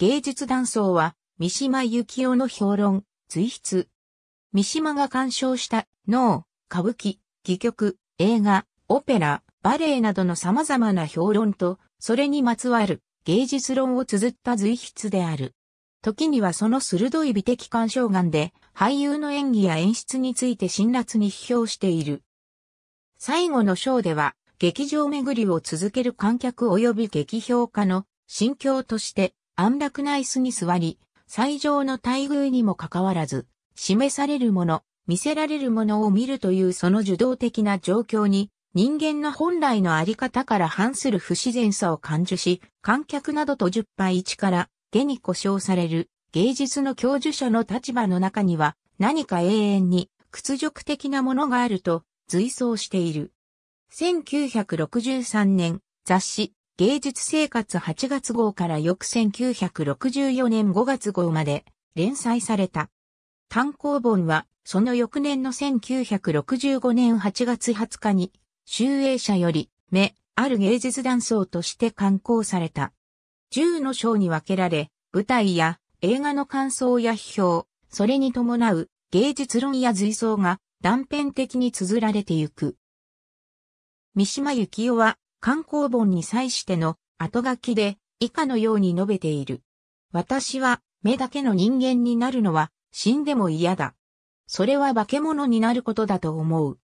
芸術断層は、三島由紀夫の評論、随筆。三島が鑑賞した、能、歌舞伎、戯曲、映画、オペラ、バレエなどの様々な評論と、それにまつわる芸術論を綴った随筆である。時にはその鋭い美的鑑賞眼で、俳優の演技や演出について辛辣に批評している。最後の章では、劇場巡りを続ける観客及び劇評家の心境として、安楽な椅子に座り、最上の待遇にもかかわらず、示されるもの、見せられるものを見るというその受動的な状況に、人間の本来のあり方から反する不自然さを感受し、観客などと十杯一から下に呼称される芸術の教授者の立場の中には何か永遠に屈辱的なものがあると随想している。1963年雑誌芸術生活8月号から翌1964年5月号まで連載された。単行本はその翌年の1965年8月20日に集英社より、目、ある芸術断層として刊行された。10の章に分けられ、舞台や映画の感想や批評、それに伴う芸術論や随想が断片的に綴られてゆく。三島由紀夫は、刊行本に際しての後書きで以下のように述べている。私は目だけの人間になるのは死んでも嫌だ。それは化け物になることだと思う。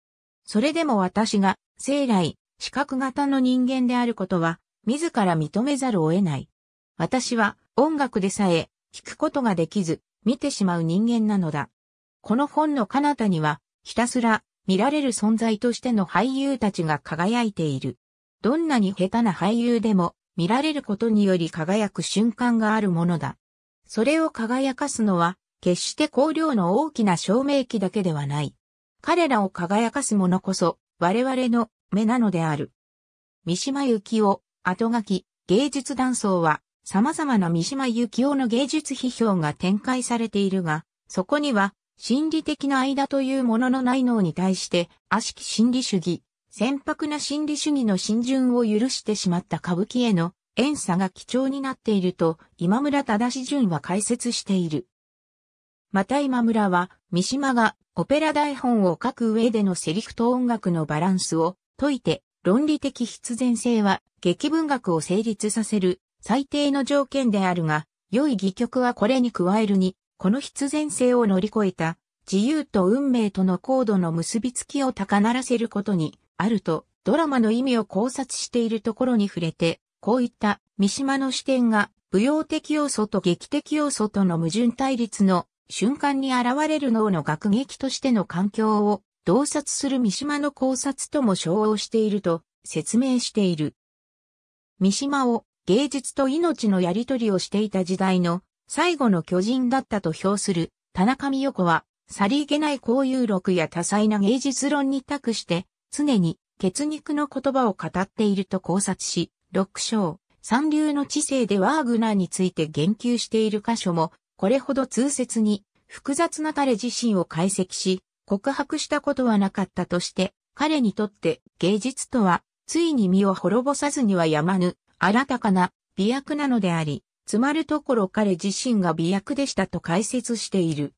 それでも私が生来、視覚型の人間であることは、自ら認めざるを得ない。私は音楽でさえ、聴くことができず、見てしまう人間なのだ。この本の彼方には、ひたすら見られる存在としての俳優たちが輝いている。どんなに下手な俳優でも、見られることにより輝く瞬間があるものだ。それを輝かすのは、決して光量の大きな照明器だけではない。彼らを輝かすものこそ、我々の目なのである。三島由紀夫、後書き、芸術断層は、様々な三島由紀夫の芸術批評が展開されているが、そこには、心理的な間というもののない能に対して、悪しき心理主義、浅薄な心理主義の浸潤を許してしまった歌舞伎への、怨嗟が基調になっていると、今村忠純は解説している。また今村は、三島がオペラ台本を書く上でのセリフと音楽のバランスを解いて、論理的必然性は劇文学を成立させる最低の条件であるが、良い戯曲はこれに加えるに、この必然性を乗り越えた自由と運命との高度の結びつきを高鳴らせることにあると、ドラマの意味を考察しているところに触れて、こういった三島の視点が舞踊的要素と劇的要素との矛盾対立の瞬間に現れる能の楽劇としての環境を洞察する三島の考察とも照応していると説明している。三島を芸術と命のやりとりをしていた時代の最後の巨人だったと評する田中美代子はさりげない交友録や多彩な芸術論に託して常に血肉の言葉を語っていると考察し、六章、三流の知性でワーグナーについて言及している箇所もこれほど痛切に複雑な彼自身を解析し告白したことはなかったとして彼にとって芸術とはついに身を滅ぼさずにはやまぬ新たかな媚薬なのでありつまるところ彼自身が媚薬でしたと解説している。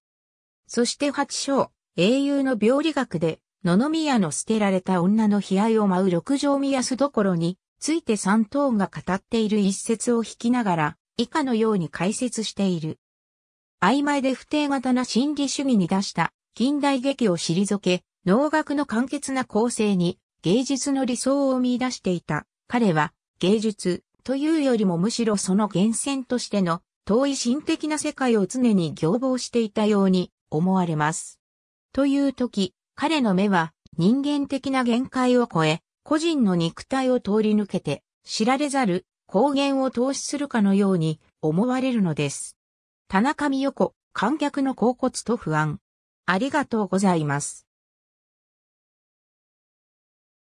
そして八章英雄の病理学で野々宮の捨てられた女の悲哀を舞う六条御息所について三頭が語っている一節を引きながら以下のように解説している。曖昧で不定型な心理主義に出した近代劇を退け、能楽の簡潔な構成に芸術の理想を見出していた。彼は芸術というよりもむしろその源泉としての遠い心的な世界を常に凝望していたように思われます。という時、彼の目は人間的な限界を超え、個人の肉体を通り抜けて知られざる光源を透視するかのように思われるのです。田中美代子、観客の恍惚と不安。ありがとうございます。